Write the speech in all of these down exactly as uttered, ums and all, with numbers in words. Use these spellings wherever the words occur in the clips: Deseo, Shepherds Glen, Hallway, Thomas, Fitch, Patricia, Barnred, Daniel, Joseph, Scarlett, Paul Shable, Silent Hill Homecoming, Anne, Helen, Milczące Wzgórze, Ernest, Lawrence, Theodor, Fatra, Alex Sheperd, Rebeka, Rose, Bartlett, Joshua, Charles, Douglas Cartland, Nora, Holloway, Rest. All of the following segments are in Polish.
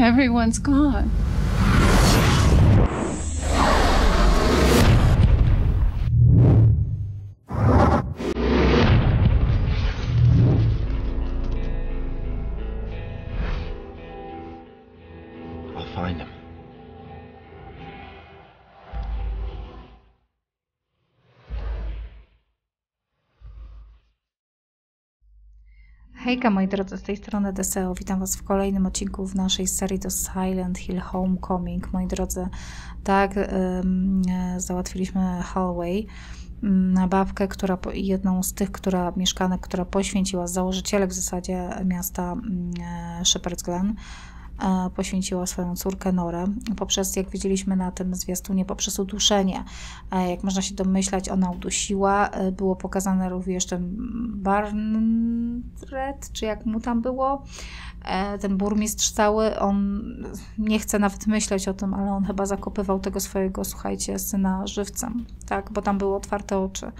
Everyone's gone. Hejka moi drodzy, z tej strony Deseo, witam was w kolejnym odcinku w naszej serii do Silent Hill Homecoming. Moi drodzy, tak, ym, załatwiliśmy Hallway, na babkę, która, jedną z tych, która mieszkanek, która poświęciła, założycielek w zasadzie miasta y, Shepherds Glen, poświęciła swoją córkę Norę poprzez, jak widzieliśmy na tym zwiastunie, poprzez uduszenie. Jak można się domyślać, ona udusiła. Było pokazane również ten Barnred, czy jak mu tam było, ten burmistrz cały, on nie chce nawet myśleć o tym, ale on chyba zakopywał tego swojego, słuchajcie, syna żywcem, tak, bo tam były otwarte oczy.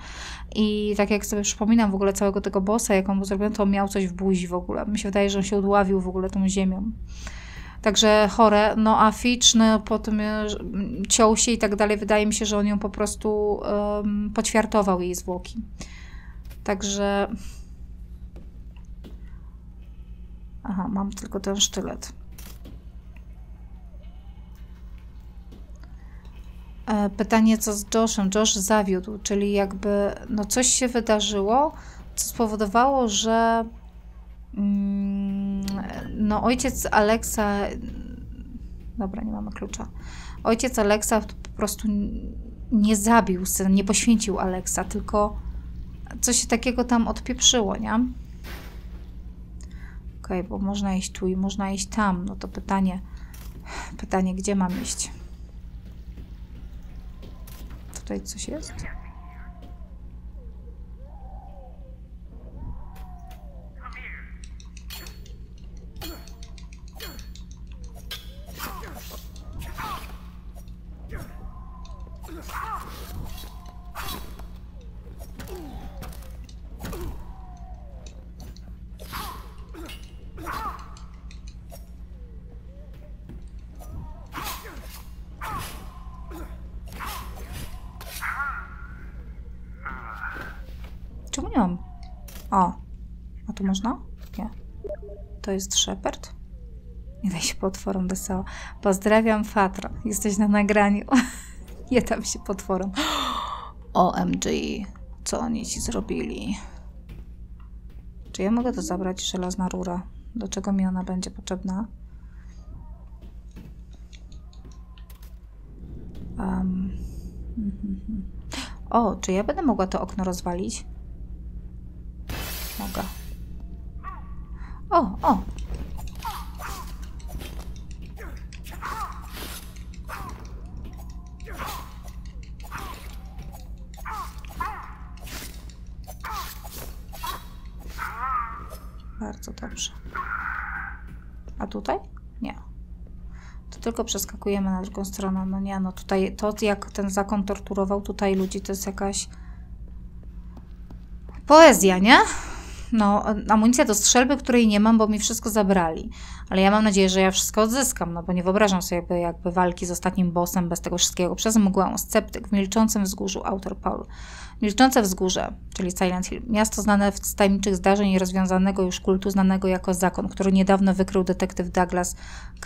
I tak jak sobie przypominam w ogóle całego tego bossa, jak on mu zrobił, to on miał coś w buzi w ogóle. Mi się wydaje, że on się udławił w ogóle tą ziemią. Także chore, no a Fitch, no, po tym ciął się i tak dalej, wydaje mi się, że on ją po prostu um, poćwiartował, jej zwłoki. Także... Aha, mam tylko ten sztylet. E, pytanie, co z Joshem? Josh zawiódł, czyli jakby no coś się wydarzyło, co spowodowało, że mm, no ojciec Alexa... Dobra, nie mamy klucza. Ojciec Alexa po prostu nie zabił syna, nie poświęcił Alexa, tylko coś się takiego tam odpieprzyło, nie? Okay, bo można iść tu i można iść tam. No to pytanie, pytanie, gdzie mam iść? Tutaj coś jest? O, a tu można? Nie. To jest Sheperd? Nie daj się potworom, Deseo. Pozdrawiam, Fatra. Jesteś na nagraniu. Nie dam się potworom. O M G. Co oni ci zrobili? Czy ja mogę to zabrać? Żelazna rura. Do czego mi ona będzie potrzebna? Um. O, czy ja będę mogła to okno rozwalić? Mogę. O, o! Bardzo dobrze. A tutaj? Nie. To tylko przeskakujemy na drugą stronę. No nie, no tutaj to, jak ten zakon torturował tutaj ludzi, to jest jakaś poezja, nie? No, amunicja do strzelby, której nie mam, bo mi wszystko zabrali. Ale ja mam nadzieję, że ja wszystko odzyskam, no bo nie wyobrażam sobie jakby, jakby walki z ostatnim bossem bez tego wszystkiego. Przez mgłę, sceptyk w Milczącym Wzgórzu, autor Paul. Milczące Wzgórze, czyli Silent Hill, miasto znane z tajemniczych zdarzeń i rozwiązanego już kultu znanego jako zakon, który niedawno wykrył detektyw Douglas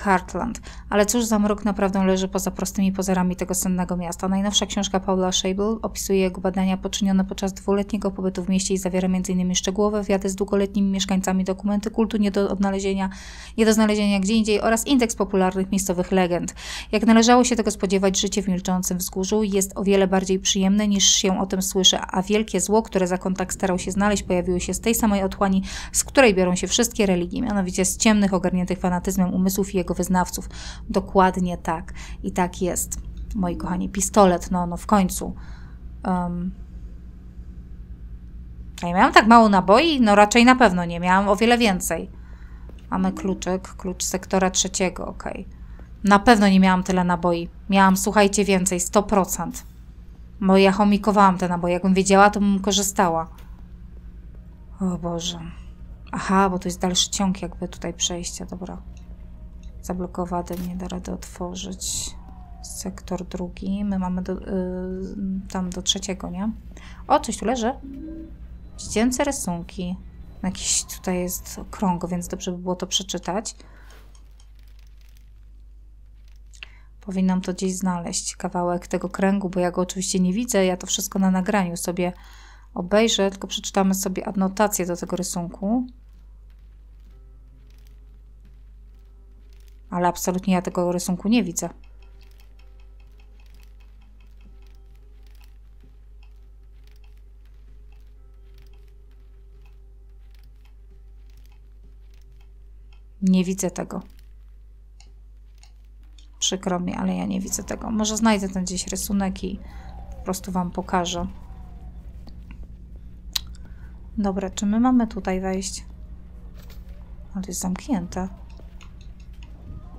Cartland. Ale cóż za mrok naprawdę leży poza prostymi pozorami tego sennego miasta. Najnowsza książka Paula Shable opisuje jego badania poczynione podczas dwuletniego pobytu w mieście i zawiera m.in. szczegółowe wywiady z długoletnimi mieszkańcami, dokumenty kultu nie do odnalezienia, nie do znalezienia gdzie indziej oraz indeks popularnych miejscowych legend. Jak należało się tego spodziewać, życie w Milczącym Wzgórzu jest o wiele bardziej przyjemne niż się o tym słyszy, a wielkie zło, które zakon tak starał się znaleźć, pojawiło się z tej samej otchłani, z której biorą się wszystkie religie, mianowicie z ciemnych, ogarniętych fanatyzmem umysłów i jego wyznawców. Dokładnie tak. I tak jest. Moi kochani, pistolet, no, no w końcu. Um. A ja miałam tak mało naboi? No raczej na pewno nie. Miałam o wiele więcej. Mamy kluczyk, klucz sektora trzeciego, ok. Na pewno nie miałam tyle naboi. Miałam, słuchajcie, więcej, sto procent. Bo ja chomikowałam te naboje. Jakbym wiedziała, to bym korzystała. O Boże. Aha, bo to jest dalszy ciąg jakby tutaj przejścia. Dobra. zablokowane, nie da rady otworzyć. Sektor drugi, my mamy do, y, tam do trzeciego, nie? O, coś tu leży. Dziecięce rysunki. Jakiś tutaj jest okrąg, więc dobrze by było to przeczytać. Powinnam to gdzieś znaleźć, kawałek tego kręgu, bo ja go oczywiście nie widzę. Ja to wszystko na nagraniu sobie obejrzę, tylko przeczytamy sobie adnotację do tego rysunku. Ale absolutnie ja tego rysunku nie widzę. Nie widzę tego. Przykro mi, ale ja nie widzę tego. Może znajdę ten gdzieś rysunek i po prostu wam pokażę. Dobra, czy my mamy tutaj wejść? No to jest zamknięte.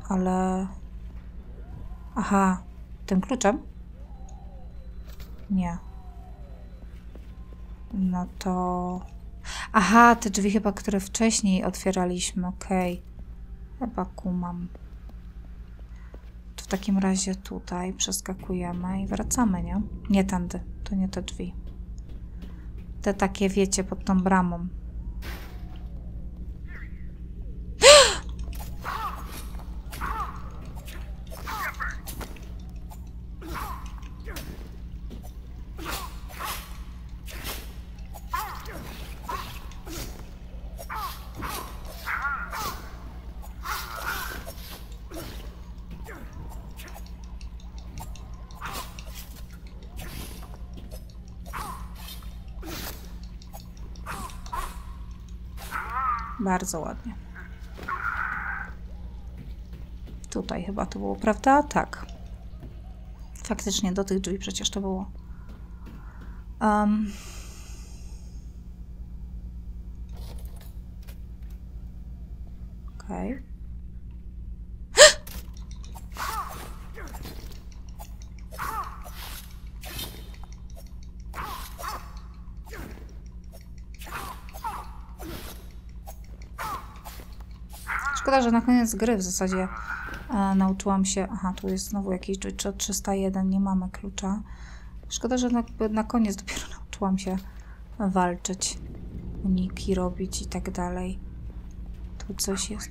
Ale... Aha, tym kluczem? Nie. No to... Aha, te drzwi chyba, które wcześniej otwieraliśmy. Okej. Okay. Chyba kumam. To w takim razie tutaj przeskakujemy i wracamy, nie? Nie tędy. To nie te drzwi. Te takie, wiecie, pod tą bramą. Bardzo ładnie. Tutaj chyba to było, prawda? Tak. Faktycznie do tych drzwi przecież to było. Um. Okej. Okay. Szkoda, że na koniec gry w zasadzie e, nauczyłam się... Aha, tu jest znowu jakiś trzysta jeden, nie mamy klucza. Szkoda, że na, na koniec dopiero nauczyłam się walczyć, uniki robić i tak dalej. Tu coś jest.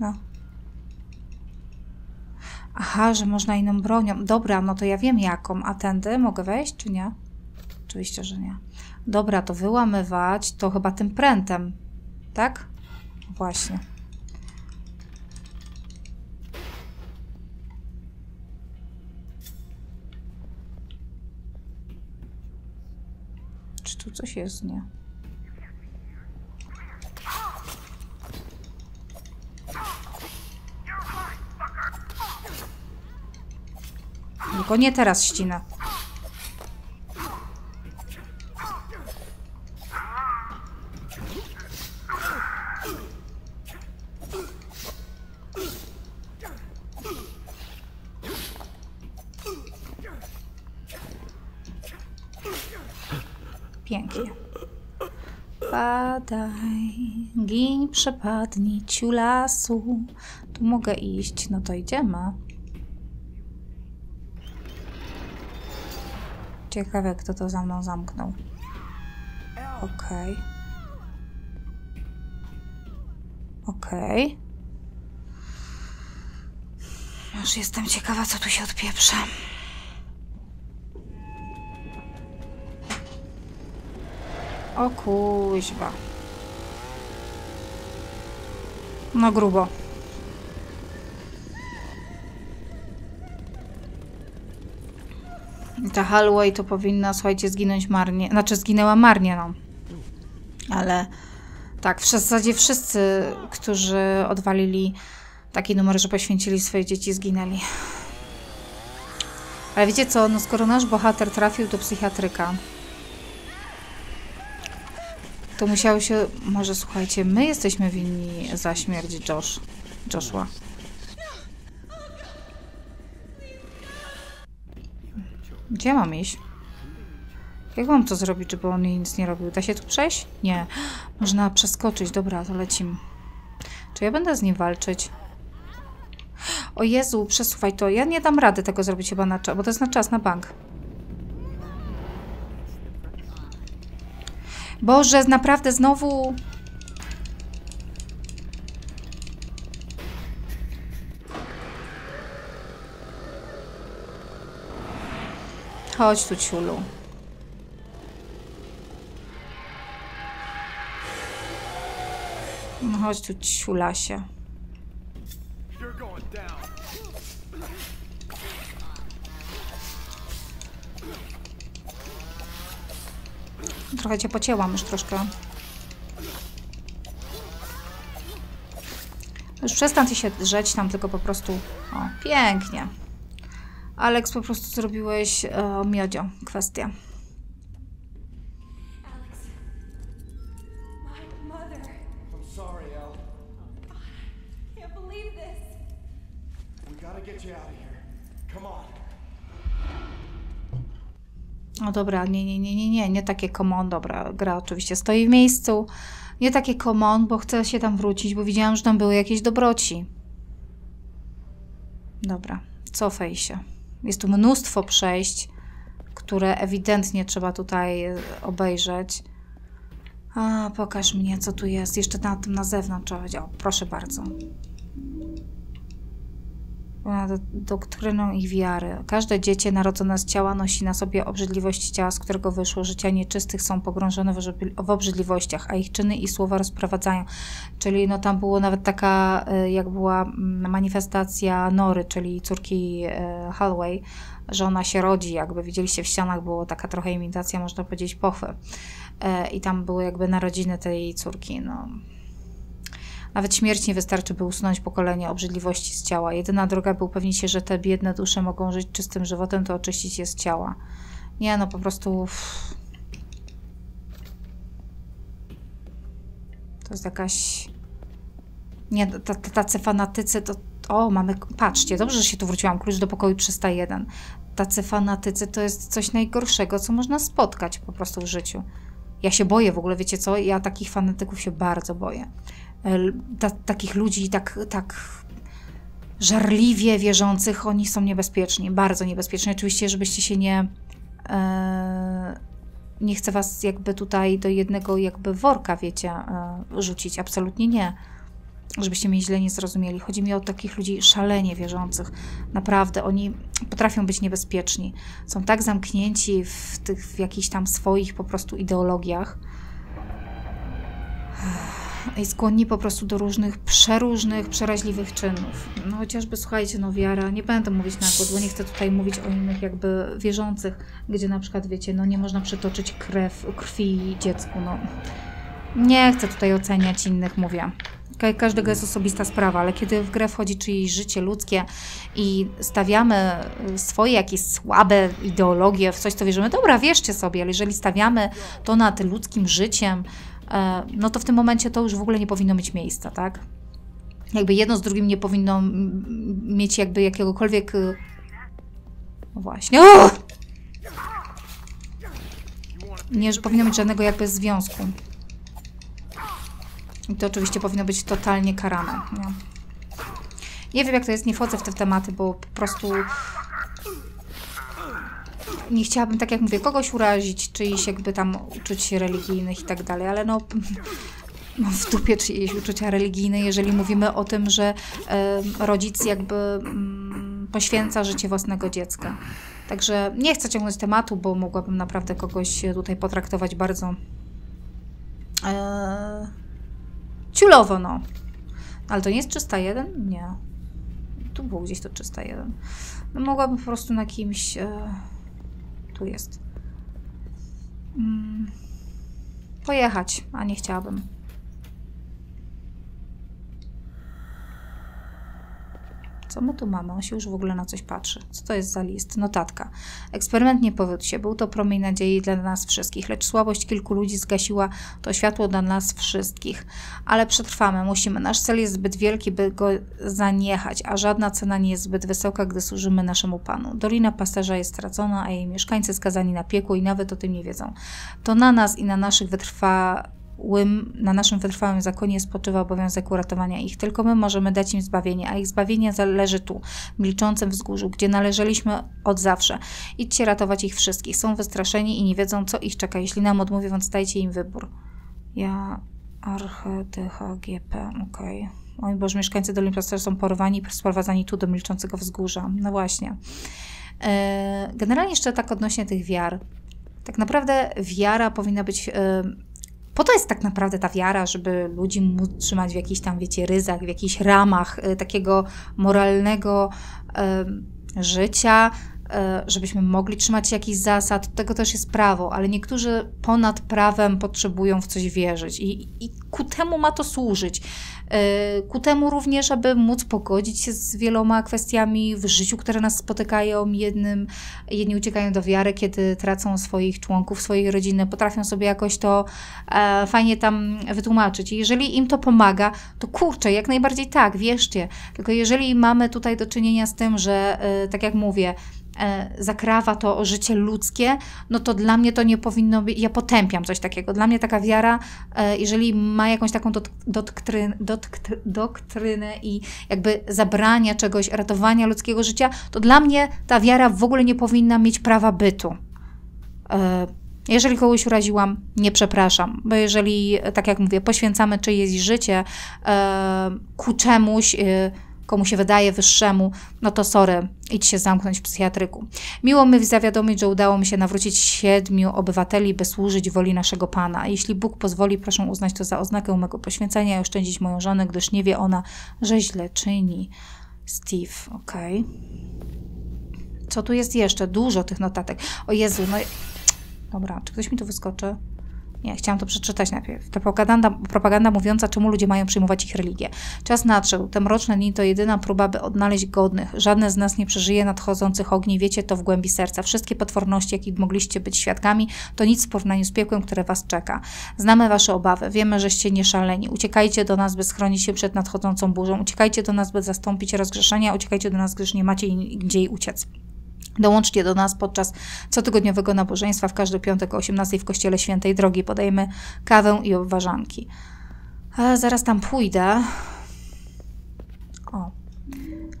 No. Aha, że można inną bronią. Dobra, no to ja wiem jaką. A tędy mogę wejść, czy nie? Oczywiście, że nie. Dobra, to wyłamywać to chyba tym prętem. Tak? Właśnie. Czy tu coś jest? Nie. Tylko nie teraz ścina. Pięknie. Padaj, gin, przepadnij ciu lasu. Tu mogę iść, no to idziemy. Ciekawe, kto to za mną zamknął. Okej. Okay. Okej. Okay. Aż jestem ciekawa, co tu się odpieprza. O kuźwa. No grubo. Ta Hallway to powinna, słuchajcie, zginąć marnie. Znaczy, zginęła marnie, no. Ale tak, w zasadzie wszyscy, którzy odwalili taki numer, że poświęcili swoje dzieci, zginęli. Ale wiecie co, no skoro nasz bohater trafił do psychiatryka, to musiało się... Może, słuchajcie, my jesteśmy winni za śmierć Josh, Joshua. Gdzie ja mam iść? Jak mam to zrobić, żeby on jej nic nie robił? Da się tu przejść? Nie. Można przeskoczyć. Dobra, to lecimy. Czy ja będę z nim walczyć? O Jezu, przesuwaj to. Ja nie dam rady tego zrobić chyba na czas, bo to jest na czas, na bank. Boże, naprawdę znowu... Chodź tu, ciulu. No chodź tu, ciulasie. Trochę cię pocięłam już troszkę. Już przestań ty się drzeć tam, tylko po prostu... O, pięknie. Alex, po prostu zrobiłeś e, miodzio kwestię. No dobra, nie, nie, nie, nie, nie, nie takie komon, dobra, gra oczywiście stoi w miejscu. Nie takie komon, bo chcę się tam wrócić, bo widziałam, że tam były jakieś dobroci. Dobra, cofaj się. Jest tu mnóstwo przejść, które ewidentnie trzeba tutaj obejrzeć. A, pokaż mnie, co tu jest. Jeszcze na tym na zewnątrz trzeba chodzi. O, proszę bardzo. Doktryną ich wiary. Każde dziecię narodzone z ciała nosi na sobie obrzydliwość ciała, z którego wyszło. Życia nieczystych są pogrążone w obrzydliwościach, a ich czyny i słowa rozprowadzają. Czyli no tam było nawet taka, jak była manifestacja Nory, czyli córki Hallway, że ona się rodzi, jakby widzieliście w ścianach, było taka trochę imitacja, można powiedzieć, pochwy. I tam były jakby narodziny tej córki, no... Nawet śmierć nie wystarczy, by usunąć pokolenie obrzydliwości z ciała. Jedyna droga, by upewnić się, że te biedne dusze mogą żyć czystym żywotem, to oczyścić je z ciała. Nie, no po prostu... To jest jakaś... Nie, tacy fanatycy to... O, mamy... Patrzcie, dobrze, że się tu wróciłam. Klucz do pokoju trzysta jeden. Tacy fanatycy to jest coś najgorszego, co można spotkać po prostu w życiu. Ja się boję w ogóle, wiecie co? Ja takich fanatyków się bardzo boję. Ta, takich ludzi tak, tak żarliwie wierzących, oni są niebezpieczni, bardzo niebezpieczni. Oczywiście, żebyście się nie... E, nie chcę was jakby tutaj do jednego jakby worka, wiecie, e, rzucić. Absolutnie nie. Żebyście mnie źle nie zrozumieli. Chodzi mi o takich ludzi szalenie wierzących. Naprawdę, oni potrafią być niebezpieczni. Są tak zamknięci w tych, w jakichś tam swoich po prostu ideologiach. I skłonni po prostu do różnych, przeróżnych, przeraźliwych czynów. No chociażby, słuchajcie, no wiara, nie będę mówić na głos, bo nie chcę tutaj mówić o innych jakby wierzących, gdzie na przykład, wiecie, no nie można przytoczyć krew, krwi dziecku, no. Nie chcę tutaj oceniać innych, mówię. Każdego jest osobista sprawa, ale kiedy w grę wchodzi czyjeś życie ludzkie i stawiamy swoje jakieś słabe ideologie w coś, co wierzymy, dobra, wierzcie sobie, ale jeżeli stawiamy to nad ludzkim życiem, no to w tym momencie to już w ogóle nie powinno mieć miejsca, tak? Jakby jedno z drugim nie powinno mieć jakby jakiegokolwiek... No właśnie... O! Nie powinno mieć żadnego jakby związku. I to oczywiście powinno być totalnie karane. Nie, nie wiem jak to jest, nie wchodzę w te tematy, bo po prostu... Nie chciałabym, tak jak mówię, kogoś urazić, czyjś jakby tam uczuć religijnych i tak dalej, ale no mam w dupie czyjeś uczucia religijne, jeżeli mówimy o tym, że y, rodzic jakby y, poświęca życie własnego dziecka. Także nie chcę ciągnąć tematu, bo mogłabym naprawdę kogoś tutaj potraktować bardzo y, ciulowo, no. Ale to nie jest trzysta jeden? Nie. Tu było gdzieś to trzysta jeden. No, mogłabym po prostu na kimś... Y, Tu jest. Hmm. Pojechać, a nie chciałabym. Co my tu mamy? On się już w ogóle na coś patrzy. Co to jest za list? Notatka. Eksperyment nie powiódł się. Był to promień nadziei dla nas wszystkich, lecz słabość kilku ludzi zgasiła to światło dla nas wszystkich. Ale przetrwamy. Musimy. Nasz cel jest zbyt wielki, by go zaniechać, a żadna cena nie jest zbyt wysoka, gdy służymy naszemu Panu. Dolina Pasterza jest stracona, a jej mieszkańcy skazani na piekło i nawet o tym nie wiedzą. To na nas i na naszych wytrwa... na naszym wytrwałym zakonie spoczywa obowiązek uratowania ich. Tylko my możemy dać im zbawienie, a ich zbawienie leży tu, w Milczącym Wzgórzu, gdzie należeliśmy od zawsze. Idźcie ratować ich wszystkich. Są wystraszeni i nie wiedzą, co ich czeka. Jeśli nam odmówią, więc dajcie im wybór. Ja... Archetycha G P, okej. Okay. Oj Boże, mieszkańcy Doliny Pasterza są porwani i sprowadzani tu, do Milczącego Wzgórza. No właśnie. Yy, generalnie jeszcze tak odnośnie tych wiar. Tak naprawdę wiara powinna być... Yy, Po to jest tak naprawdę ta wiara, żeby ludzi móc trzymać w jakichś tam, wiecie, ryzach, w jakichś ramach y, takiego moralnego y, życia, y, żebyśmy mogli trzymać się jakichś zasad. Tego też jest prawo, ale niektórzy ponad prawem potrzebują w coś wierzyć i, i ku temu ma to służyć. Y, ku temu również, aby móc pogodzić się z wieloma kwestiami w życiu, które nas spotykają. Jednym, jedni uciekają do wiary, kiedy tracą swoich członków, swojej rodziny, potrafią sobie jakoś to e, fajnie tam wytłumaczyć. I jeżeli im to pomaga, to kurczę, jak najbardziej tak, wierzcie. Tylko jeżeli mamy tutaj do czynienia z tym, że, e, tak jak mówię, e, zakrawa to o życie ludzkie, no to dla mnie to nie powinno być, ja potępiam coś takiego. Dla mnie taka wiara, e, jeżeli ma jakąś taką dot, dotkrynę, doktrynę i jakby zabrania czegoś, ratowania ludzkiego życia, to dla mnie ta wiara w ogóle nie powinna mieć prawa bytu. Jeżeli kogoś uraziłam, nie przepraszam, bo jeżeli, tak jak mówię, poświęcamy czyjeś życie ku czemuś, komu się wydaje wyższemu, no to sorry, idź się zamknąć w psychiatryku. Miło mi zawiadomić, że udało mi się nawrócić siedmiu obywateli, by służyć woli naszego Pana. Jeśli Bóg pozwoli, proszę uznać to za oznakę mego poświęcenia i oszczędzić moją żonę, gdyż nie wie ona, że źle czyni. Steve, okej. Okay. Co tu jest jeszcze? Dużo tych notatek. O Jezu, no... Dobra, czy ktoś mi tu wyskoczy? Nie, chciałam to przeczytać najpierw. Ta propaganda, propaganda mówiąca, czemu ludzie mają przyjmować ich religię. Czas nadszedł. Te mroczne dni to jedyna próba, by odnaleźć godnych. Żadne z nas nie przeżyje nadchodzących ogni. Wiecie to w głębi serca. Wszystkie potworności, jakich mogliście być świadkami, to nic w porównaniu z piekłem, które was czeka. Znamy wasze obawy. Wiemy, żeście nie szaleni. Uciekajcie do nas, by schronić się przed nadchodzącą burzą. Uciekajcie do nas, by zastąpić rozgrzeszenia. Uciekajcie do nas, gdyż nie macie gdzie uciec. Dołączcie do nas podczas cotygodniowego nabożeństwa w każdy piątek o osiemnastej w Kościele Świętej Drogi. Podajemy kawę i obwarzanki. A zaraz tam pójdę. O,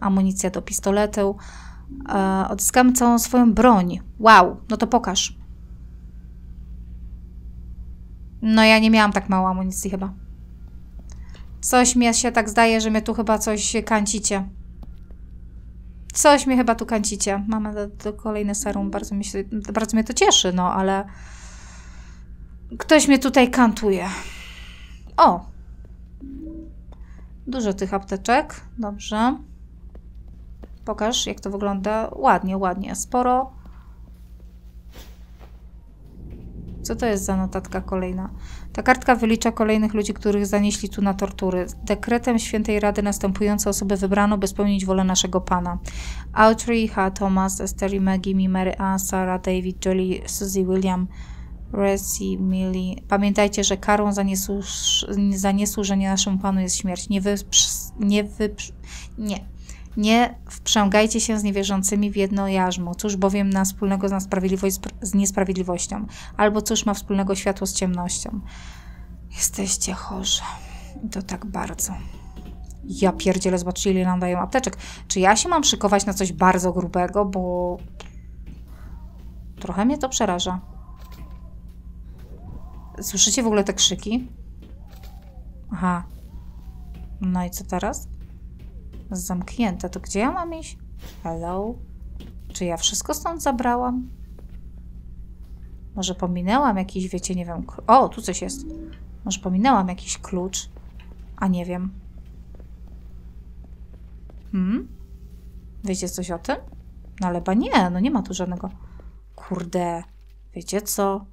amunicja do pistoletu. E, odzyskamy całą swoją broń. Wow, no to pokaż. No ja nie miałam tak mało amunicji chyba. Coś mi się tak zdaje, że mnie tu chyba coś kancicie. Coś mnie chyba tu kancicie. Mamy do, do kolejne serum. Bardzo, mi się, bardzo mnie to cieszy, no ale... Ktoś mnie tutaj kantuje. O! Dużo tych apteczek. Dobrze. Pokaż, jak to wygląda. Ładnie, ładnie. Sporo. Co to jest za notatka kolejna? Ta kartka wylicza kolejnych ludzi, których zanieśli tu na tortury. Dekretem Świętej Rady następujące osoby wybrano, by spełnić wolę naszego Pana. Autry, H. Thomas, Esther, Maggie, Mimary, A. Sarah, David, Jolie, Suzy, William, Resi, Millie. Pamiętajcie, że karą za, niesłuż, za niesłużenie naszemu Panu jest śmierć. Nie wyprz, nie wyprz, nie. Nie wprzęgajcie się z niewierzącymi w jedno jarzmo. Cóż bowiem ma wspólnego z, z niesprawiedliwością? Albo cóż ma wspólnego światło z ciemnością? Jesteście chorzy. I to tak bardzo. Ja pierdzielę, zobaczcie, ile nam dają apteczek. Czy ja się mam szykować na coś bardzo grubego, bo... Trochę mnie to przeraża. Słyszycie w ogóle te krzyki? Aha. No i co teraz? Zamknięte. To gdzie ja mam iść? Hello? Czy ja wszystko stąd zabrałam? Może pominęłam jakiś, wiecie, nie wiem... O, tu coś jest. Może pominęłam jakiś klucz? A nie wiem. Hmm? Wiecie coś o tym? No ale chyba nie, no nie ma tu żadnego... Kurde. Wiecie co?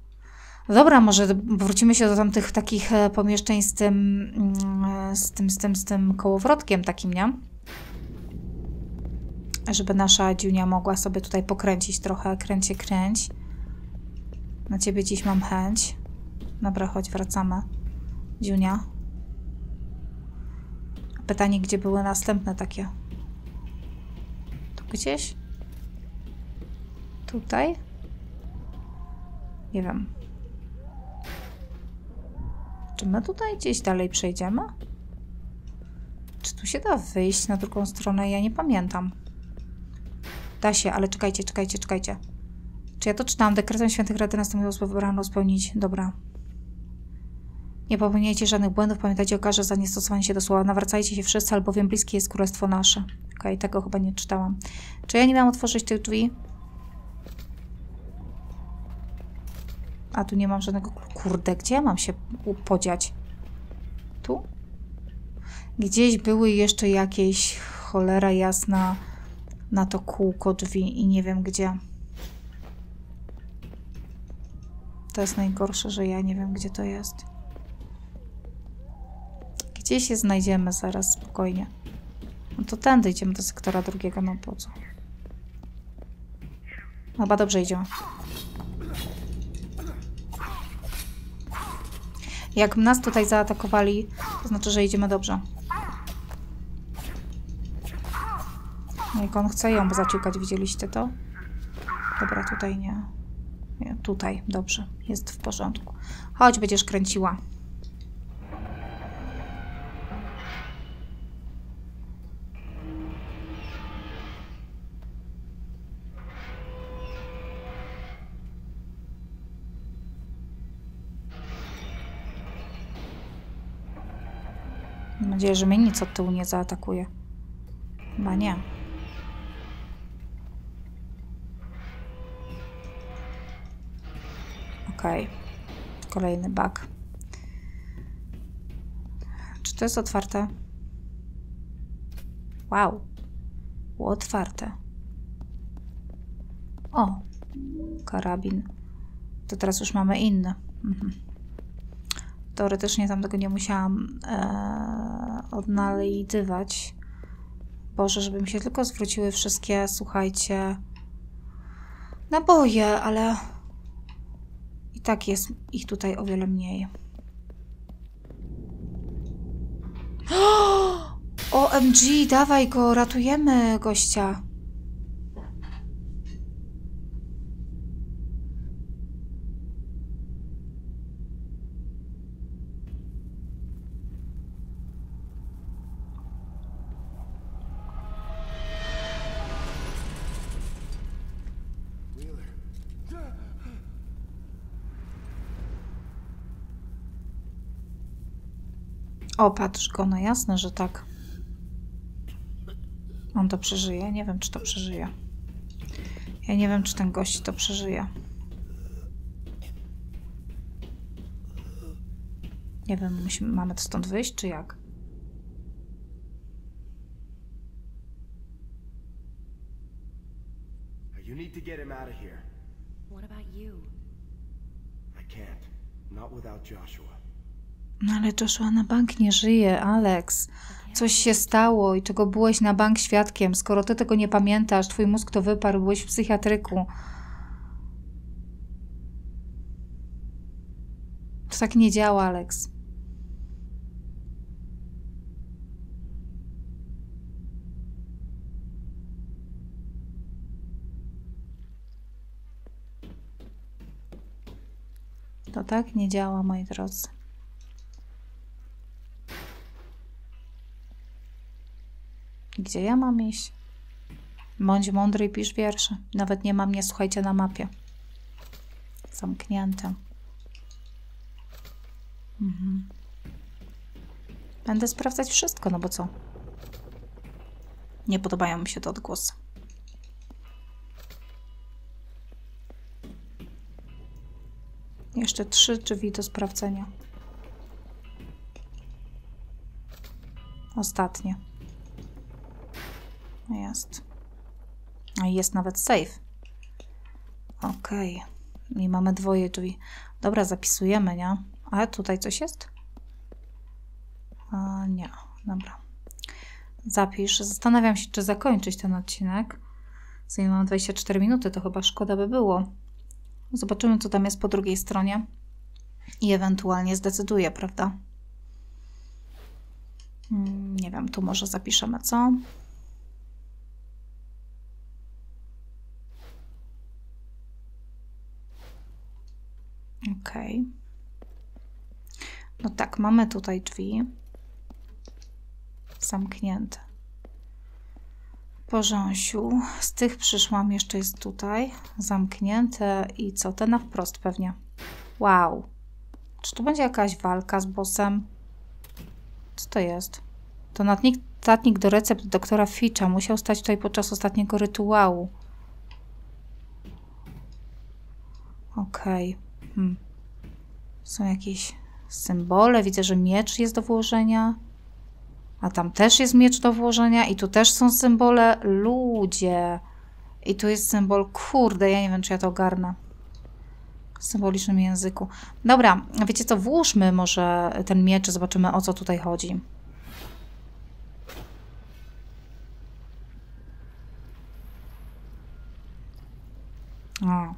Dobra, może wrócimy się do tamtych takich pomieszczeń z tym... z tym, z tym, z tym kołowrotkiem takim, nie? żeby nasza Dziunia mogła sobie tutaj pokręcić trochę. Kręcie, kręć. Na ciebie dziś mam chęć. Dobra, chodź, wracamy. Dziunia. Pytanie, gdzie były następne takie? Tu gdzieś? Tutaj? Nie wiem. Czy my tutaj gdzieś dalej przejdziemy? Czy tu się da wyjść na drugą stronę? Ja nie pamiętam. Da się, ale czekajcie, czekajcie, czekajcie. Czy ja to czytałam? Dekretem Świętych Rady następujące słowo wybrano spełnić. Dobra. Nie popełniajcie żadnych błędów. Pamiętajcie o karze za niestosowanie się do słowa. Nawracajcie się wszyscy, albowiem bliskie jest Królestwo Nasze. Okej, okay, tego chyba nie czytałam. Czy ja nie miałam otworzyć tych drzwi? A tu nie mam żadnego... Kurde, gdzie ja mam się podziać? Tu? Gdzieś były jeszcze jakieś, cholera jasna, na to kółko drzwi i nie wiem gdzie. To jest najgorsze, że ja nie wiem, gdzie to jest. Gdzie się znajdziemy zaraz, spokojnie. No to tędy idziemy do sektora drugiego, no po co? Chyba dobrze idziemy. Jak nas tutaj zaatakowali, to znaczy, że idziemy dobrze. No jak on chce ją zaciukać, widzieliście to? Dobra, tutaj nie. nie. Tutaj, dobrze, jest w porządku. Chodź, będziesz kręciła. Mam nadzieję, że mnie nic od tyłu nie zaatakuje. Chyba nie. Okej. Okay. Kolejny bug. Czy to jest otwarte? Wow. Było otwarte. O. Karabin. To teraz już mamy inny. Mhm. Teoretycznie tam tego nie musiałam e, odnajdywać. Boże, żeby mi się tylko zwróciły wszystkie, słuchajcie, naboje, ale i tak jest ich tutaj o wiele mniej. O M G, dawaj go, ratujemy gościa. O, patrz go, no jasne, że tak. On to przeżyje? Nie wiem, czy to przeżyje. Ja nie wiem, czy ten gość to przeżyje. Nie wiem, musimy, mamy to stąd wyjść, czy jak? You need to get him out of here. What about you? I can't. Not without Joshua. No ale Joshua na bank nie żyje, Alex. Coś się stało i czego byłeś na bank świadkiem. Skoro ty tego nie pamiętasz, twój mózg to wyparł, byłeś w psychiatryku. To tak nie działa, Alex. To tak nie działa, moi drodzy. Gdzie ja mam iść? Bądź mądry i pisz wiersze. Nawet nie ma mnie, słuchajcie, na mapie. Zamknięte. Mhm. Będę sprawdzać wszystko, no bo co? Nie podobają mi się te odgłosy. Jeszcze trzy drzwi do sprawdzenia. Ostatnie. Jest. A jest nawet safe. Okej. Okay. I mamy dwoje drzwi. Dobra, zapisujemy, nie? A tutaj coś jest? A, nie. Dobra. zapisz. Zastanawiam się, czy zakończyć ten odcinek. Zanim mam dwadzieścia cztery minuty, to chyba szkoda by było. Zobaczymy, co tam jest po drugiej stronie i ewentualnie zdecyduję, prawda? Nie wiem, tu może zapiszemy, co? Okej. Okay. No tak, mamy tutaj drzwi zamknięte. Porząsiu. Z tych przyszłam, jeszcze jest tutaj zamknięte i co? Te na wprost pewnie. Wow. Czy to będzie jakaś walka z bossem? Co to jest? To notatnik do recept doktora Fitcha musiał stać tutaj podczas ostatniego rytuału. Okej. Okay. Hmm. Są jakieś symbole. Widzę, że miecz jest do włożenia. A tam też jest miecz do włożenia. I tu też są symbole. Ludzie. I tu jest symbol. Kurde, ja nie wiem, czy ja to ogarnę. W symbolicznym języku. Dobra, wiecie co? Włóżmy może ten miecz. Zobaczymy, o co tutaj chodzi. O.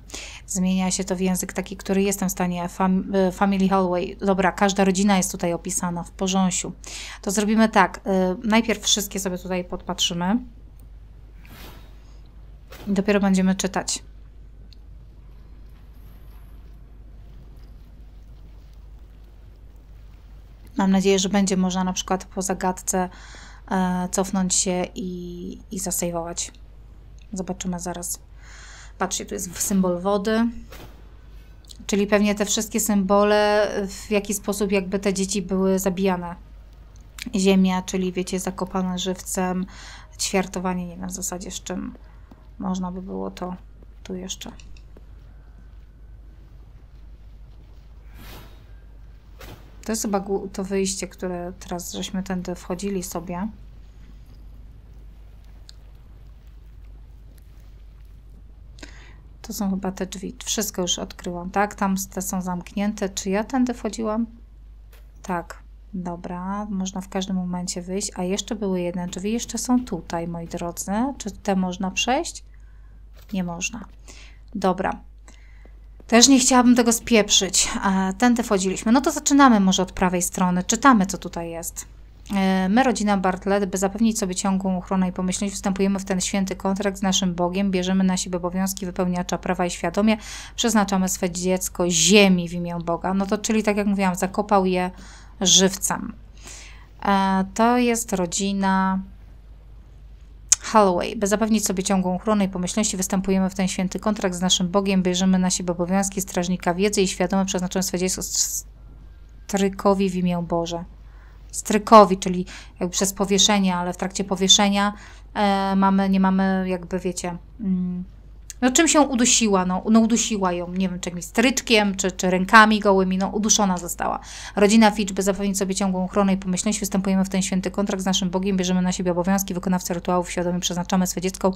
Zmienia się to w język taki, który jestem w stanie. Fam Family Holloway. Dobra, każda rodzina jest tutaj opisana w porząsiu. To zrobimy tak. Yy, najpierw wszystkie sobie tutaj podpatrzymy. I dopiero będziemy czytać. Mam nadzieję, że będzie można na przykład po zagadce yy, cofnąć się i, i zasejwować. Zobaczymy zaraz. Patrzcie, tu jest symbol wody, czyli pewnie te wszystkie symbole, w jaki sposób jakby te dzieci były zabijane. Ziemia, czyli wiecie, zakopane żywcem, ćwiartowanie, nie wiem w zasadzie z czym można by było to tu jeszcze. To jest chyba to wyjście, które teraz żeśmy tędy wchodzili sobie. To są chyba te drzwi. Wszystko już odkryłam, tak? Tam te są zamknięte. Czy ja tędy wchodziłam? Tak. Dobra. Można w każdym momencie wyjść. A jeszcze były jedne drzwi. Jeszcze są tutaj, moi drodzy. Czy te można przejść? Nie można. Dobra. Też nie chciałabym tego spieprzyć. Tędy wchodziliśmy. No to zaczynamy może od prawej strony. Czytamy, co tutaj jest. My, rodzina Bartlett, by zapewnić sobie ciągłą ochronę i pomyślność, wstępujemy w ten święty kontrakt z naszym Bogiem, bierzemy na siebie obowiązki wypełniacza prawa i świadomie przeznaczamy swe dziecko ziemi w imię Boga. No to czyli, tak jak mówiłam, zakopał je żywcem. E, to jest rodzina Holloway. By zapewnić sobie ciągłą ochronę i pomyślności, występujemy w ten święty kontrakt z naszym Bogiem, bierzemy na siebie obowiązki strażnika wiedzy i świadomie przeznaczamy swe dziecko strykowi w imię Boże. Strykowi, czyli jakby przez powieszenie, ale w trakcie powieszenia e, mamy, nie mamy jakby, wiecie, mm, no czym się udusiła, no, no udusiła ją, nie wiem, czy jakimś stryczkiem, czy, czy rękami gołymi, no uduszona została. Rodzina Fitch, by zapewnić sobie ciągłą ochronę i pomyślność, występujemy w ten święty kontrakt z naszym Bogiem, bierzemy na siebie obowiązki wykonawcy rytuałów, świadomie przeznaczamy swe dziecko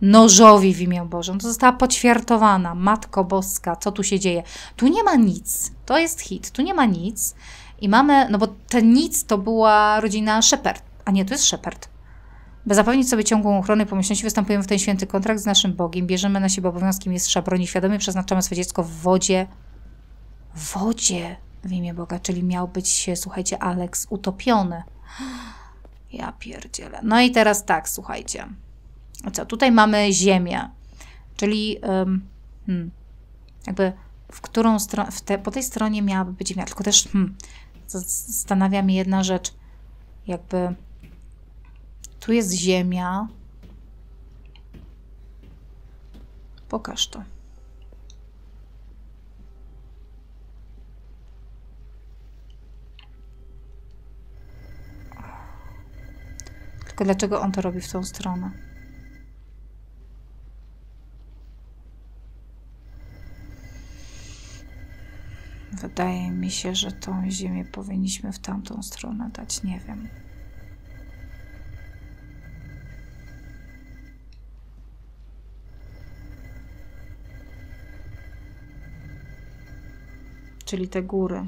nożowi w imię Boże. No to została poćwiartowana, Matko Boska, co tu się dzieje? Tu nie ma nic, to jest hit, tu nie ma nic. I mamy, no bo ten nic to była rodzina Sheperd, a nie, to jest Sheperd. By zapewnić sobie ciągłą ochronę i pomyślności, występujemy w ten święty kontrakt z naszym Bogiem, bierzemy na siebie obowiązkiem mistrza broni, świadomie przeznaczamy swoje dziecko w wodzie, w wodzie w imię Boga, czyli miał być, słuchajcie, Alex utopiony. Ja pierdzielę. No i teraz tak, słuchajcie. Co, tutaj mamy ziemię, czyli um, hmm, jakby w którą stronę, te, po tej stronie miałaby być ziemia, tylko też hmm, zastanawia mnie jedna rzecz, jakby tu jest ziemia. Pokaż to. Tylko dlaczego on to robi w tą stronę? Wydaje mi się, że tą ziemię powinniśmy w tamtą stronę dać, nie wiem. Czyli te góry.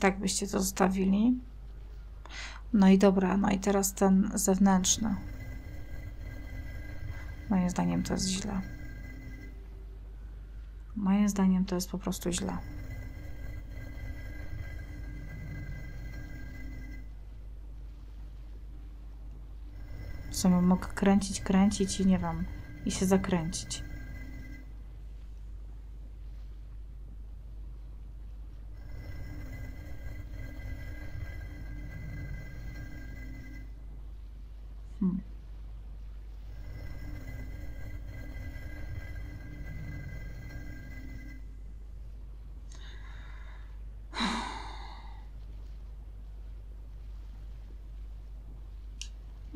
tak byście to zostawili. No i dobra, no i teraz ten zewnętrzny. Moim zdaniem to jest źle. Moim zdaniem to jest po prostu źle. W sumie mógł kręcić, kręcić i nie wiem, i się zakręcić. Hmm.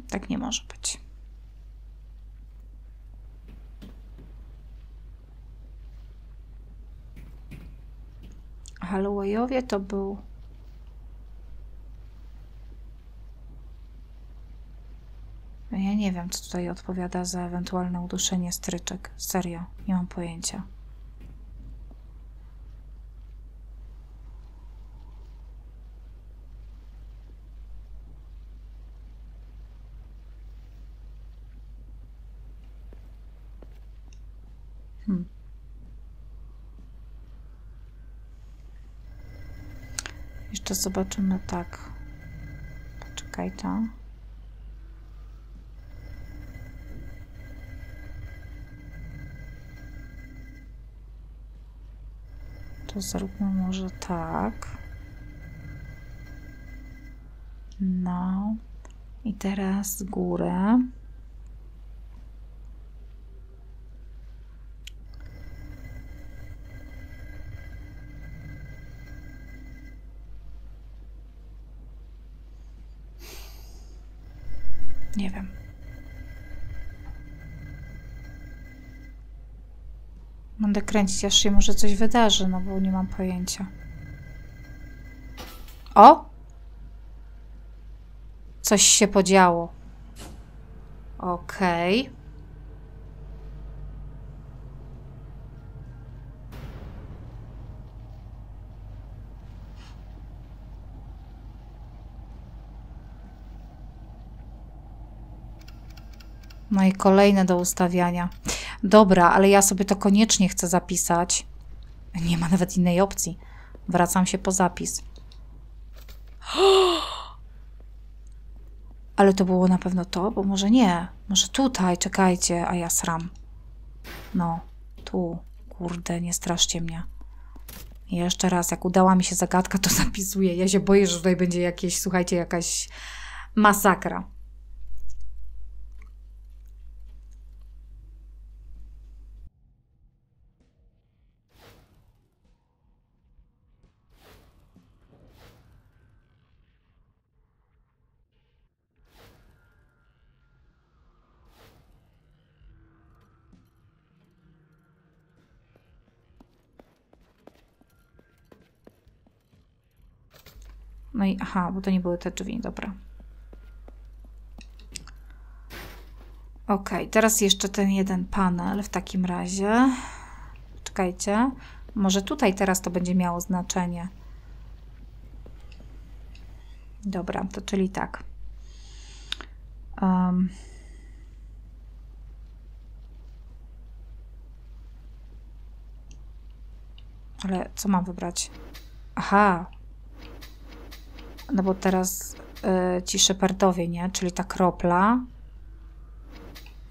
Tak nie może być. Hallowayowie to był... Ja nie wiem, co tutaj odpowiada za ewentualne uduszenie stryczek. Serio, nie mam pojęcia. Hmm. Jeszcze zobaczymy tak. Poczekaj tam. To zróbmy może tak. No. I teraz górę. Nie wiem. Będę kręcić, aż się może coś wydarzy, no bo nie mam pojęcia. O! Coś się podziało. Okej. Okay. No i kolejne do ustawiania. Dobra, ale ja sobie to koniecznie chcę zapisać. Nie ma nawet innej opcji. Wracam się po zapis. Ale to było na pewno to, bo może nie. Może tutaj, czekajcie, a ja sram. No, tu. Kurde, nie straszcie mnie. I jeszcze raz, jak udała mi się zagadka, to zapisuję. Ja się boję, że tutaj będzie jakieś, słuchajcie, jakaś masakra. No i aha, bo to nie były te drzwi, dobra. Ok, teraz jeszcze ten jeden panel w takim razie. Czekajcie, może tutaj teraz to będzie miało znaczenie. Dobra, to czyli tak. Um. Ale co mam wybrać? Aha. No bo teraz y, ci Sheperdowie, nie? Czyli ta kropla.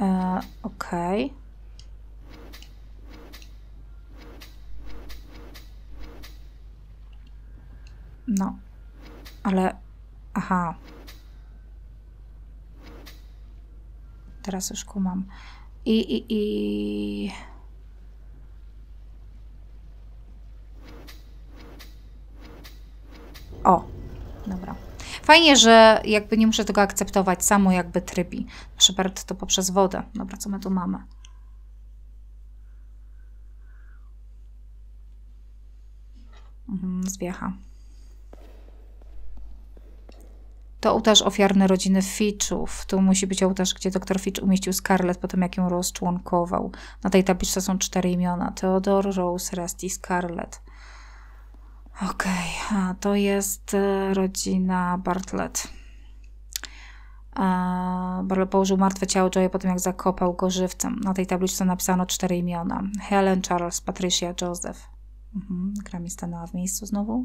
Y, Okej. Okay. No. Ale... Aha. Teraz już kumam. I, i, i... O! Dobra. Fajnie, że jakby nie muszę tego akceptować, samo jakby trybi. Sheperd to poprzez wodę. Dobra, co my tu mamy? Mhm, zwiecha. To ołtarz ofiarny rodziny Fitchów. Tu musi być ołtarz, gdzie doktor Fitch umieścił Scarlett po tym, jak ją rozczłonkował. Na tej tabliczce są cztery imiona. Theodor, Rose, Rest i Scarlett. Okej, okay, a to jest rodzina Bartlett. Barlow położył martwe ciało Joya po tym, jak zakopał go żywcem. Na tej tabliczce napisano cztery imiona. Helen, Charles, Patricia, Joseph. Mhm, gra mi stanęła w miejscu znowu.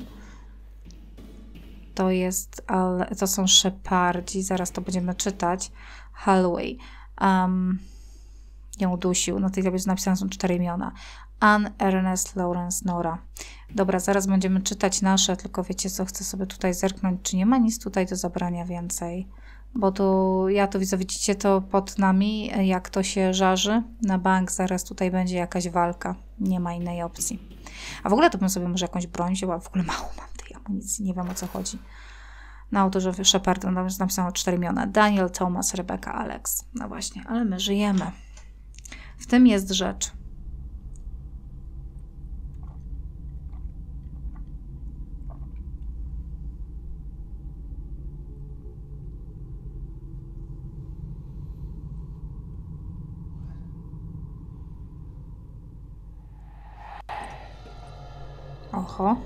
To jest, ale to są Shepardzi, zaraz to będziemy czytać. Hallway. Um, ją udusił. Na tej tablicy napisane są cztery imiona. Anne, Ernest, Lawrence, Nora. Dobra, zaraz będziemy czytać nasze, tylko wiecie co, chcę sobie tutaj zerknąć, czy nie ma nic tutaj do zabrania więcej. Bo tu, ja to widzę, widzicie to pod nami, jak to się żarzy na bank, zaraz tutaj będzie jakaś walka, nie ma innej opcji. A w ogóle to bym sobie może jakąś broń wzięła, w ogóle mało mam tej amunicji, nie wiem o co chodzi. Na autorze Sheperda napisano cztery imiona, Daniel, Thomas, Rebeka, Alex. No właśnie, ale my żyjemy. W tym jest rzecz. Oho.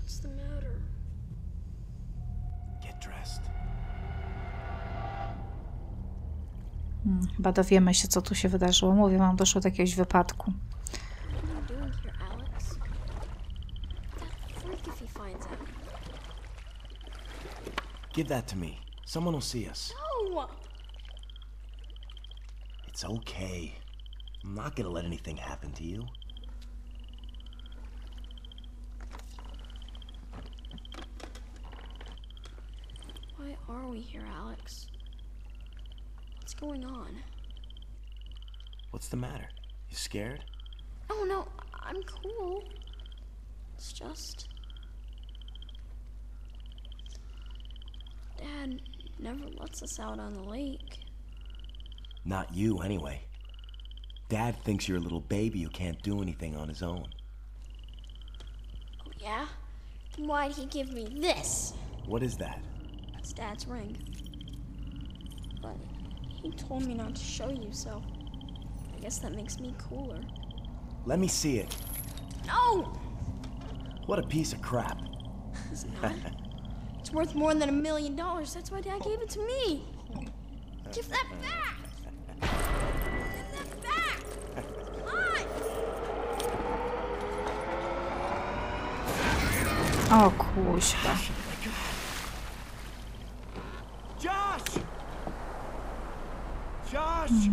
What's the matter? Get dressed. Hmm, chyba dowiemy się, co tu się wydarzyło. Mówię wam, doszło do jakiegoś wypadku. Give that to me. Someone will see us. No! It's okay. I'm not gonna let anything happen to you. Why are we here, Alex? What's going on? What's the matter? You scared? Oh no, I'm cool. It's just... Dad never lets us out on the lake. Not you, anyway. Dad thinks you're a little baby who can't do anything on his own. Oh, yeah? Then why'd he give me this? What is that? That's Dad's ring. But he told me not to show you, so I guess that makes me cooler. Let me see it. No! What a piece of crap. Is it not? It's worth more than a million dollars. That's why Dad gave it to me. Give that back! Give that back! Come on! Oh, cool. Josh! Josh!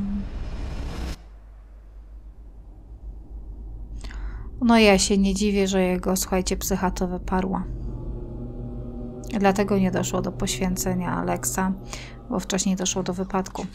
No ja się nie dziwię, że jego, słuchajcie, psycha to wyparła. Dlatego nie doszło do poświęcenia Alexa, bo wcześniej doszło do wypadku.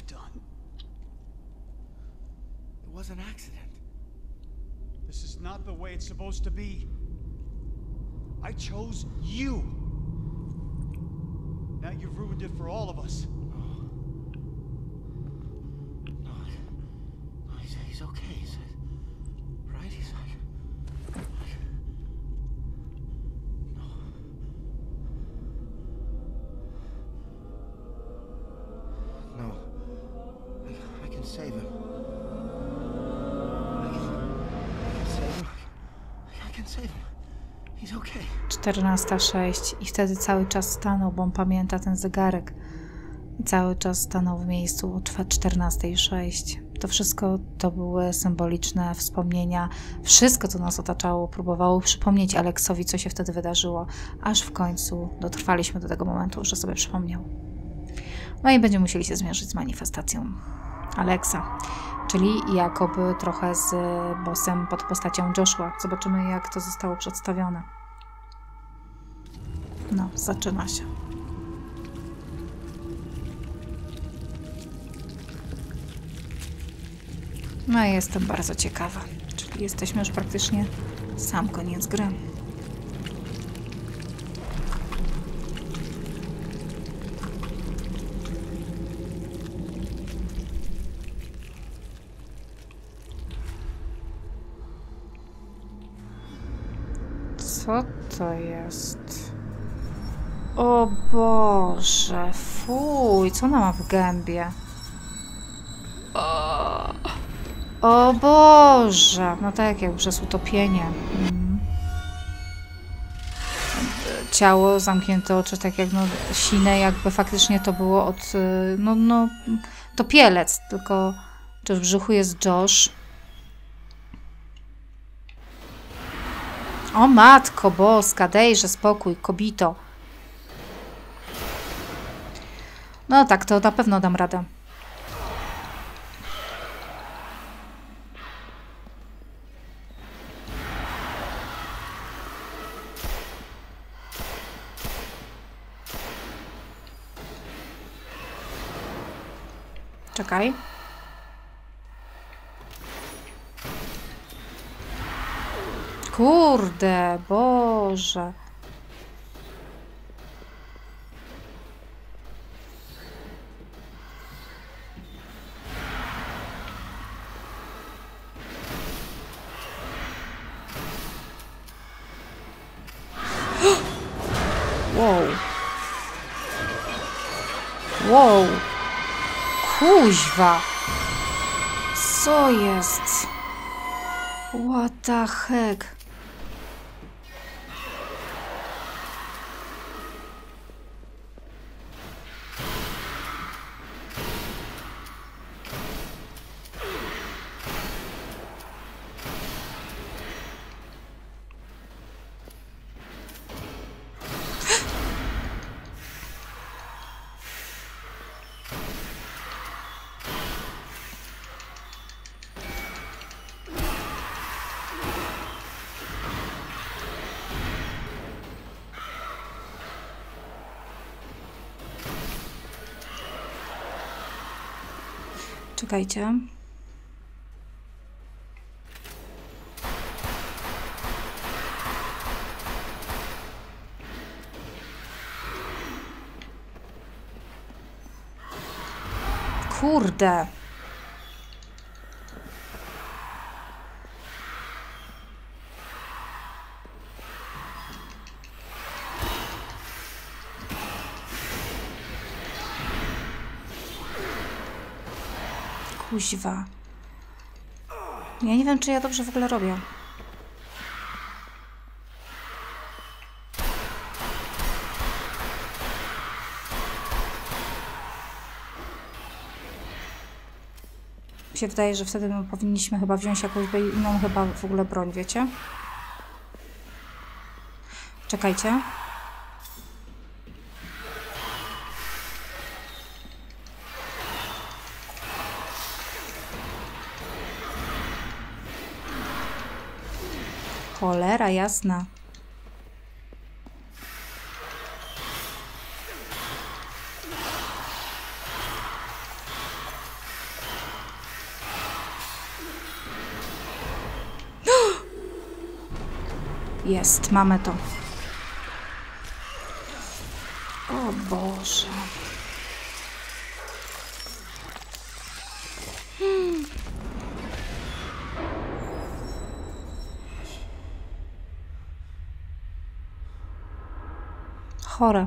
Save him. I can save him. I can save him. He's okay. czternasta zero sześć i wtedy cały czas stanął, bo on pamięta ten zegarek. I cały czas stanął w miejscu o czternastej zero sześć. To wszystko to były symboliczne wspomnienia. Wszystko, co nas otaczało, próbowało przypomnieć Aleksowi, co się wtedy wydarzyło, aż w końcu dotrwaliśmy do tego momentu, że sobie przypomniał. No i będziemy musieli się zmierzyć z manifestacją Alexa, czyli jakoby trochę z bossem pod postacią Joshua. Zobaczymy, jak to zostało przedstawione. No, zaczyna się. No i jestem bardzo ciekawa. Czyli jesteśmy już praktycznie sam koniec gry. Co to jest? O Boże, fuj, co ona ma w gębie? O Boże, no tak jak przez utopienie. Mm. Ciało, zamknięte oczy, tak jak no, sine, jakby faktycznie to było od, no, no, topielec, tylko też w brzuchu jest Josh. O matko boska, dejże spokój, kobito. No tak, to na pewno dam radę. Czekaj. Kurde, Boże. Wow. Wow. Kuźwa. Co jest? What the heck? Czekajcie. Kurde. Kuźwa. Ja nie wiem, czy ja dobrze w ogóle robię. Mi się wydaje, że wtedy my powinniśmy chyba wziąć jakąś inną chyba w ogóle broń, wiecie? Czekajcie. Cholera jasna. Jest, mamy to. O Boże. Chore.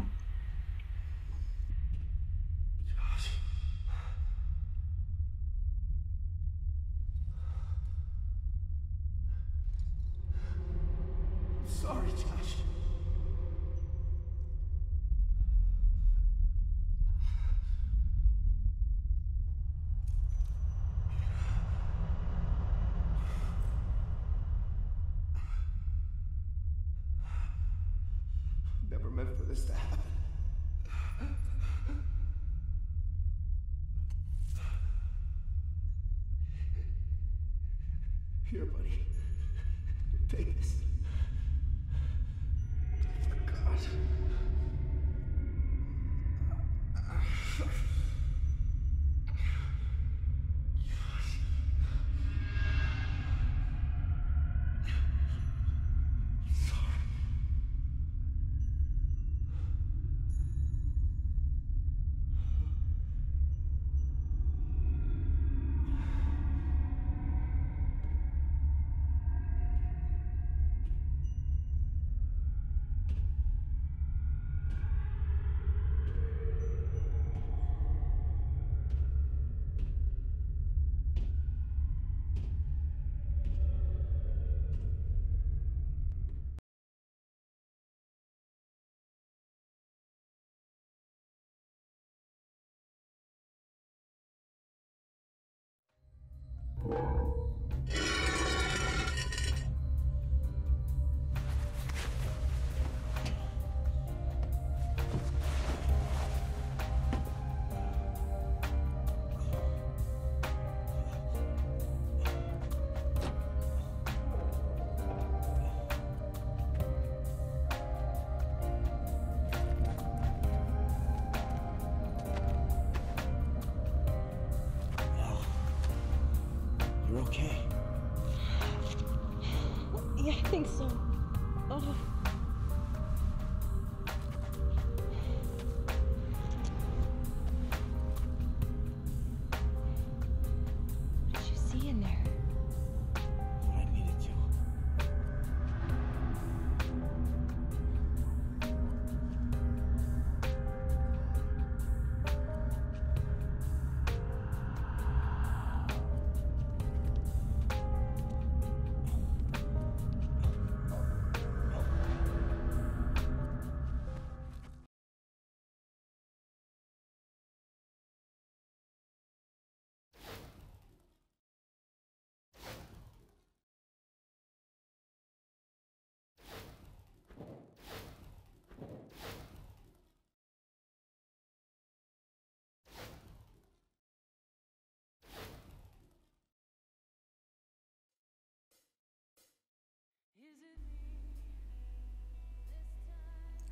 okay? Yeah, I think so. Oh. What did you see in there? What I needed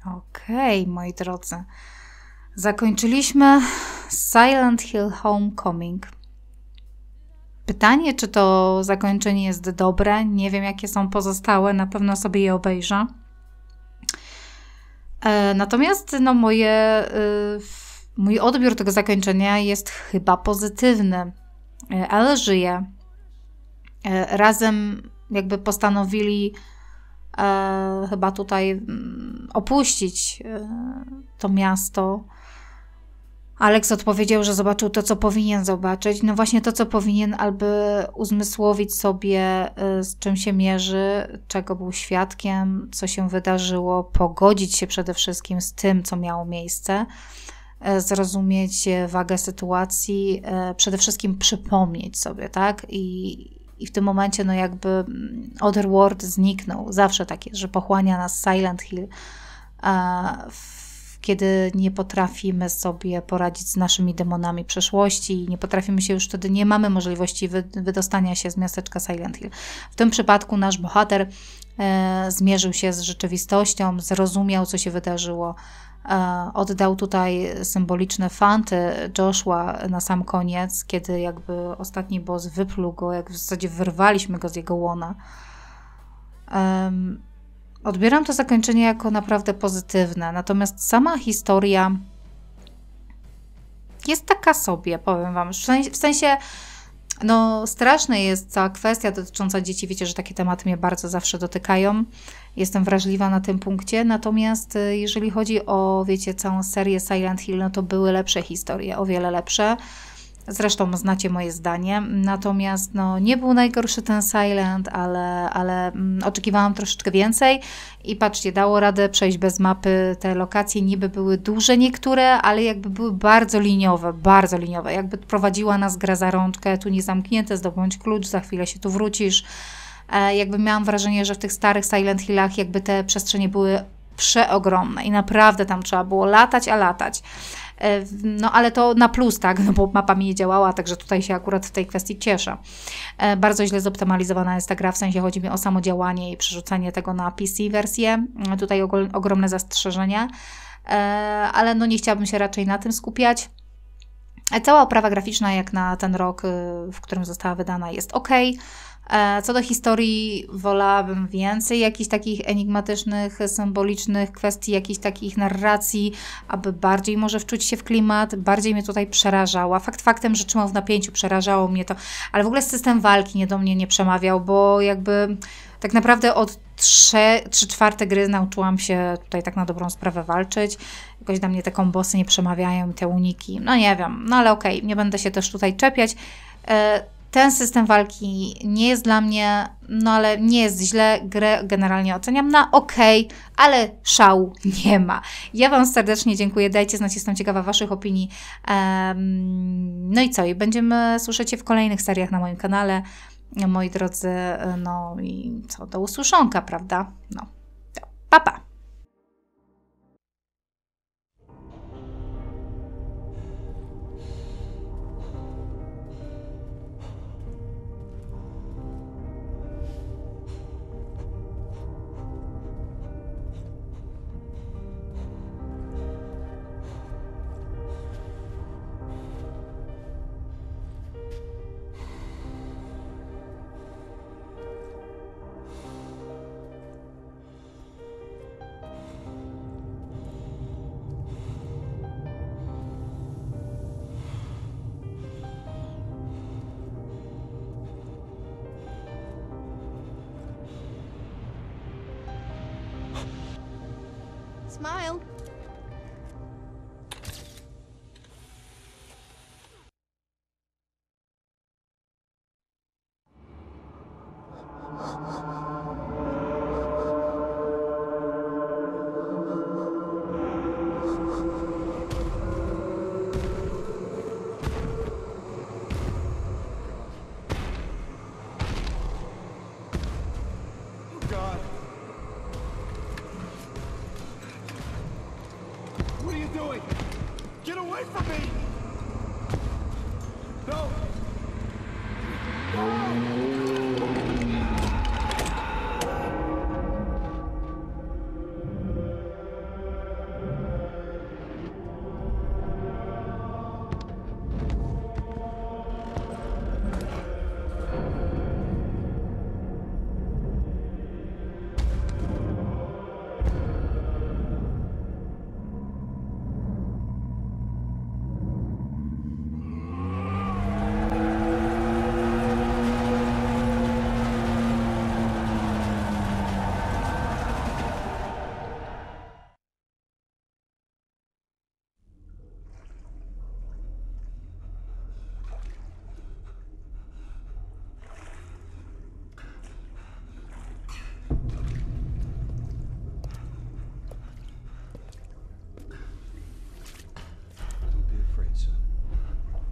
Okej, okay, moi drodzy. Zakończyliśmy Silent Hill Homecoming. Pytanie, czy to zakończenie jest dobre. Nie wiem, jakie są pozostałe. Na pewno sobie je obejrzę. E, natomiast no, moje, y, mój odbiór tego zakończenia jest chyba pozytywny. E, ale żyję. E, razem jakby postanowili... E, chyba tutaj opuścić e, to miasto. Alex odpowiedział, że zobaczył to, co powinien zobaczyć. No właśnie to, co powinien, aby uzmysłowić sobie, e, z czym się mierzy, czego był świadkiem, co się wydarzyło, pogodzić się przede wszystkim z tym, co miało miejsce, e, zrozumieć wagę sytuacji, e, przede wszystkim przypomnieć sobie, tak? I I w tym momencie, no jakby Otherworld zniknął. Zawsze tak jest, że pochłania nas Silent Hill, a w, kiedy nie potrafimy sobie poradzić z naszymi demonami przeszłości i nie potrafimy się już wtedy, nie mamy możliwości wy, wydostania się z miasteczka Silent Hill. W tym przypadku nasz bohater e, zmierzył się z rzeczywistością, zrozumiał, co się wydarzyło. E, oddał tutaj symboliczne fanty Joshua na sam koniec, kiedy jakby ostatni boss wypluł go, jak w zasadzie wyrwaliśmy go z jego łona. E, odbieram to zakończenie jako naprawdę pozytywne, natomiast sama historia jest taka sobie, powiem wam. W sensie, no straszna jest cała kwestia dotycząca dzieci. Wiecie, że takie tematy mnie bardzo zawsze dotykają. Jestem wrażliwa na tym punkcie. Natomiast jeżeli chodzi o, wiecie, całą serię Silent Hill, no to były lepsze historie, o wiele lepsze. Zresztą znacie moje zdanie. Natomiast no, nie był najgorszy ten Silent, ale, ale mm, oczekiwałam troszeczkę więcej. I patrzcie, dało radę przejść bez mapy. Te lokacje niby były duże niektóre, ale jakby były bardzo liniowe, bardzo liniowe. Jakby prowadziła nas gra za rączkę, tu nie zamknięte, zdobądź klucz, za chwilę się tu wrócisz. E, jakby miałam wrażenie, że w tych starych Silent Hillach jakby te przestrzenie były przeogromne i naprawdę tam trzeba było latać, a latać. No ale to na plus, tak, no bo mapa mi nie działała, także tutaj się akurat w tej kwestii cieszę. Bardzo źle zoptymalizowana jest ta gra, w sensie chodzi mi o samodziałanie i przerzucanie tego na P C wersję. Tutaj ogromne zastrzeżenia, ale no nie chciałabym się raczej na tym skupiać. Cała oprawa graficzna jak na ten rok, w którym została wydana, jest ok. Co do historii, wolałabym więcej jakichś takich enigmatycznych, symbolicznych kwestii, jakichś takich narracji, aby bardziej może wczuć się w klimat. Bardziej mnie tutaj przerażała. Fakt faktem, że trzymał w napięciu, przerażało mnie to. Ale w ogóle system walki nie do mnie nie przemawiał, bo jakby tak naprawdę od trzy czwarte gry nauczyłam się tutaj tak na dobrą sprawę walczyć. Jakoś na mnie te kombosy nie przemawiają, te uniki. No nie wiem, no ale okej, nie będę się też tutaj czepiać. Ten system walki nie jest dla mnie, no ale nie jest źle, grę generalnie oceniam na okej, ale szału nie ma. Ja wam serdecznie dziękuję, dajcie znać, jestem ciekawa waszych opinii. No i co, i będziemy słyszeć się w kolejnych seriach na moim kanale, moi drodzy, no i co, do usłyszonka, prawda? No, to pa, pa! Smile.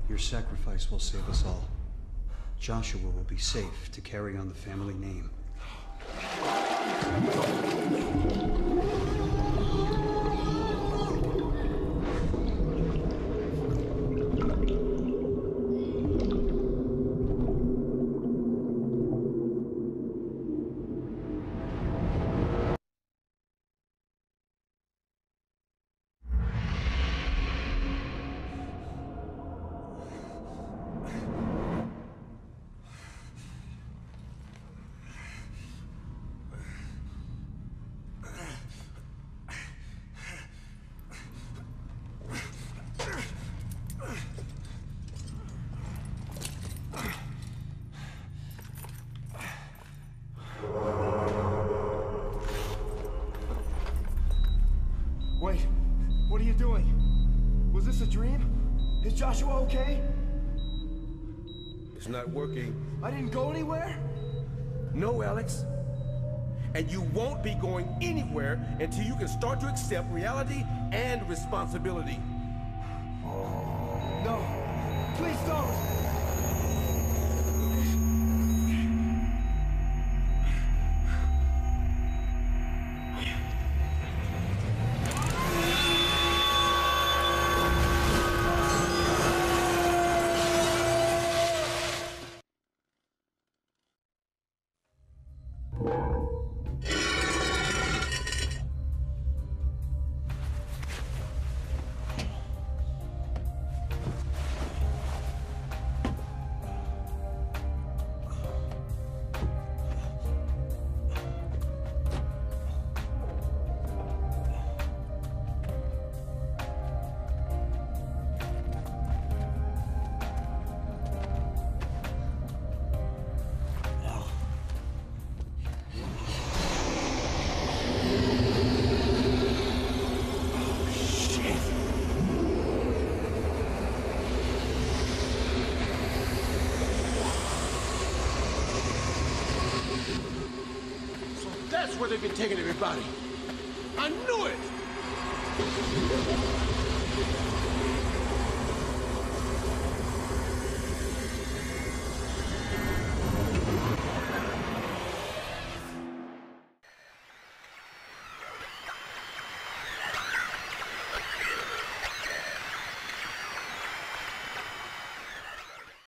Your sacrifice will save us all. Joshua will be safe to carry on the family name. Joshua, okay? It's not working. I didn't go anywhere? No, Alex. And you won't be going anywhere until you can start to accept reality and responsibility. No, please don't! That's where they've been taking everybody. I knew it!